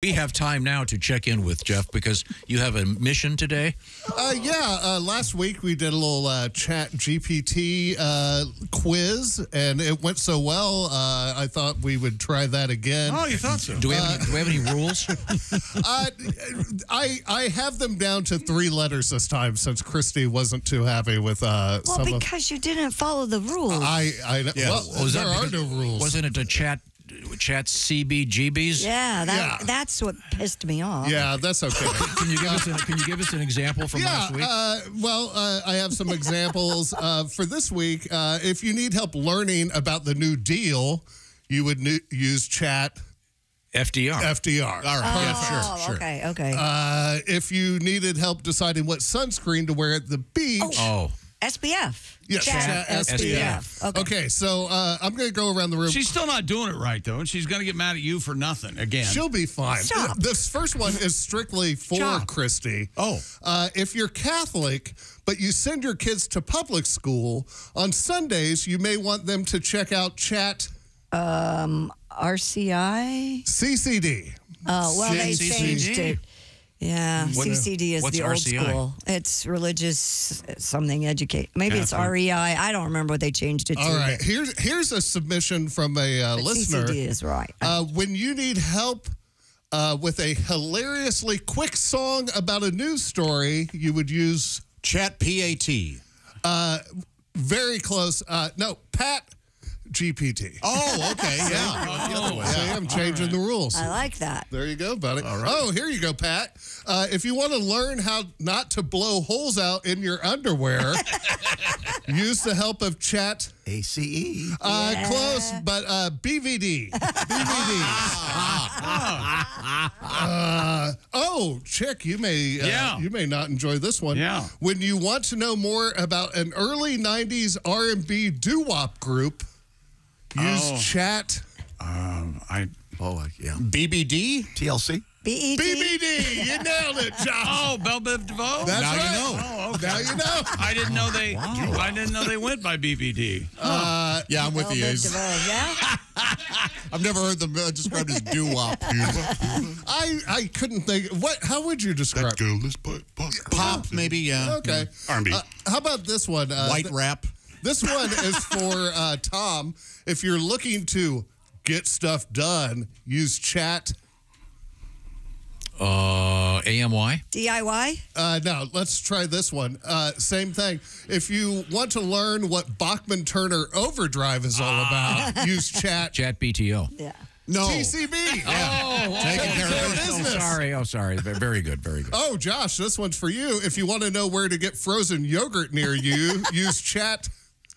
We have time now to check in with Jeff because you have a mission today. Last week we did a little Chat GPT quiz, and it went so well, I thought we would try that again. Oh, you thought so? Do we have any rules? I have them down to 3 letters this time since Kristi wasn't too happy with some of... Well, because you didn't follow the rules. Well, there are no rules. Wasn't it a Chat CBGBs? Yeah, that's what pissed me off. Yeah, that's okay. Can you give us an example from last week? I have some examples for this week. If you need help learning about the New Deal, you would use Chat FDR. All right. Yeah, sure. Okay. If you needed help deciding what sunscreen to wear at the beach. Oh. SPF. Yes. Chat SPF. Okay, so I'm going to go around the room. She's still not doing it right, though, and she's going to get mad at you for nothing again. She'll be fine. Stop. This first one is strictly for Kristi. Oh. If you're Catholic, but you send your kids to public school, on Sundays you may want them to check out Chat... RCI? CCD. Well, they changed it. Yeah, CCD is the old school. It's religious something educate. Maybe it's REI. I don't remember what they changed it to. All right, here's a submission from a listener. CCD is right. When you need help with a hilariously quick song about a news story, you would use Chat PAT. Very close. No, Pat GPT. Oh, okay. Yeah. See, I'm changing the rules. I like that. There you go, buddy. All right. Oh, here you go, Pat. If you want to learn how not to blow holes out in your underwear, use the help of Chat ACE. Close, but BVD. Oh, Chick, you may not enjoy this one. Yeah. When you want to know more about an early '90s R&B doo-wop group, use Chat. BBD? TLC? BED? BBD. You nailed it, Josh. Oh, Bell Biv DeVoe? That's right. You know. Oh, okay. Now you know. I didn't know they went by BBD. Yeah, I'm with you. I've never heard them described as doo-wop. I couldn't think. What? How would you describe? That girl is pop, maybe. Yeah. Okay. R&B. How about this one? White rap. This one is for Tom. If you're looking to get stuff done, use Chat. AMY? DIY? No, let's try this one. Same thing. If you want to learn what Bachman-Turner Overdrive is all about, use Chat. Chat BTO. Yeah. No. TCBY. Taking care of business. Oh, sorry. Very good, very good. Oh, Josh, this one's for you. If you want to know where to get frozen yogurt near you, use Chat...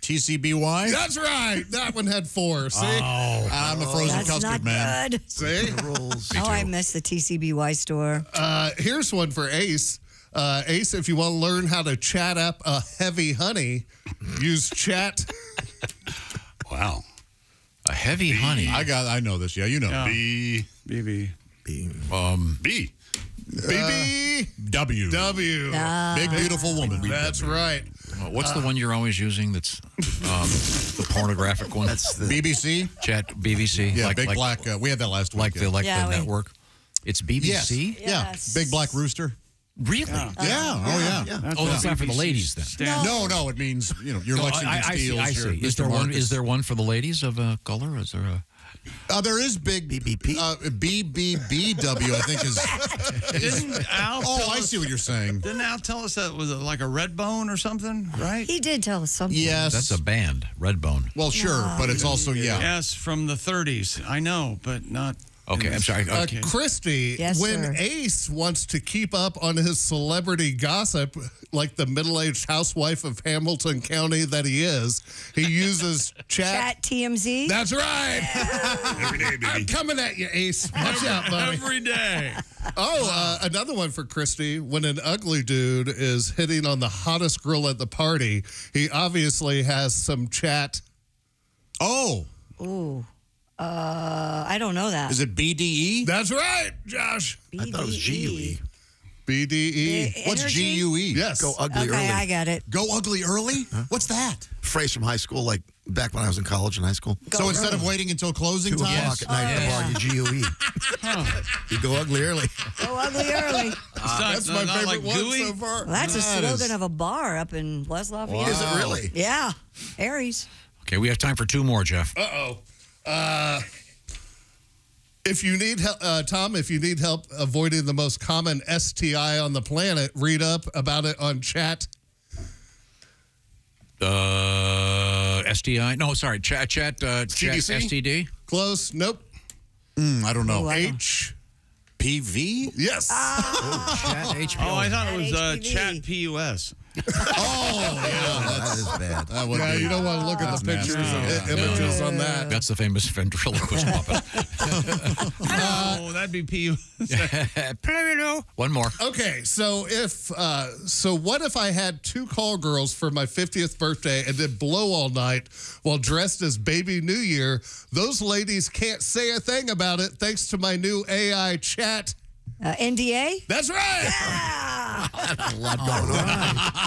TCBY? That's right. That one had 4. See? Oh, I'm a frozen custard man. That's not good. See? The rules. Oh, I miss the TCBY store. Here's one for Ace. Ace, if you want to learn how to chat up a heavy honey, use Chat. Wow. A heavy honey. I know this. Yeah, you know. Yeah. B. BBW. W. Big Beautiful Woman. That's right. What's the one you're always using that's the pornographic one? That's the BBC? Chat BBC. Yeah, Big Black. We had that last week. The network. It's BBC? Yes. Big Black Rooster. Really? Yeah. Oh, that's not for the ladies then. No, it means, you know, your Lexington Steeles. I see. Is there one for the ladies of a color? Is there a... there is Big BBP. BBBW, I think is. Didn't Al? I see what you're saying. Didn't Al tell us that was like a Redbone or something, right? He did tell us something. Yes, that's a band, Redbone. Well, sure, but it's also Yes, from the '30s. I know, but not. Okay, I'm sorry. Okay. Kristi, when Ace wants to keep up on his celebrity gossip, like the middle-aged housewife of Hamilton County that he is, he uses Chat TMZ. That's right. Yeah. Every day, baby. I'm coming at you, Ace. Watch out, buddy. Every day. Another one for Kristi. When an ugly dude is hitting on the hottest girl at the party, he obviously has some Chat. Oh. Ooh. I don't know that. Is it BDE? That's right, Josh. BDE. I thought it was GUE. BDE. What's GUE? Yes. Go ugly early. I got it. Go ugly early? Huh? What's that? Phrase from high school like back when I was in college and high school. So instead of waiting until closing time? 2 o'clock at night to bar your GOE. You go ugly early. Go ugly early. That's my favorite one so far. Well, that's a slogan of a bar up in West Lafayette. Is it really? Yeah. Aries. Okay, we have time for two more, Jeff. Uh-oh. If you need help, Tom, if you need help avoiding the most common STI on the planet, read up about it on Chat. STI? No, sorry. Chat STD? Close. Nope. I don't know. HPV? Yes. Oh, Chat HPV. Oh, I thought it was Chat PUS. Oh, yeah. That's that bad. That you don't want to look at the pictures and images on that. That's the famous ventriloquist puppet. Oh, that'd be PUS. One more. Okay, so if what if I had two call girls for my 50th birthday and did blow all night while dressed as Baby New Year? Those ladies can't say a thing about it thanks to my new AI Chat NDA? That's right! Yeah! That's a lot going on.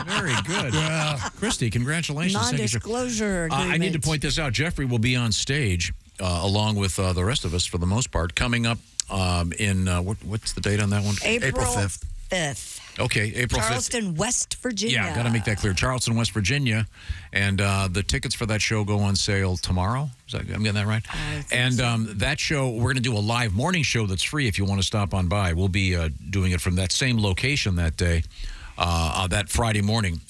Very good. Yeah. Kristi, congratulations. Non-disclosure agreement. I need to point this out. Jeffrey will be on stage, along with the rest of us for the most part, coming up in, what's the date on that one? April 5th. Okay, April 5th. Charleston, West Virginia. Yeah, got to make that clear. Charleston, West Virginia. And the tickets for that show go on sale tomorrow. I'm getting that right? And that show, we're going to do a live morning show that's free if you want to stop on by. We'll be doing it from that same location that day, that Friday morning.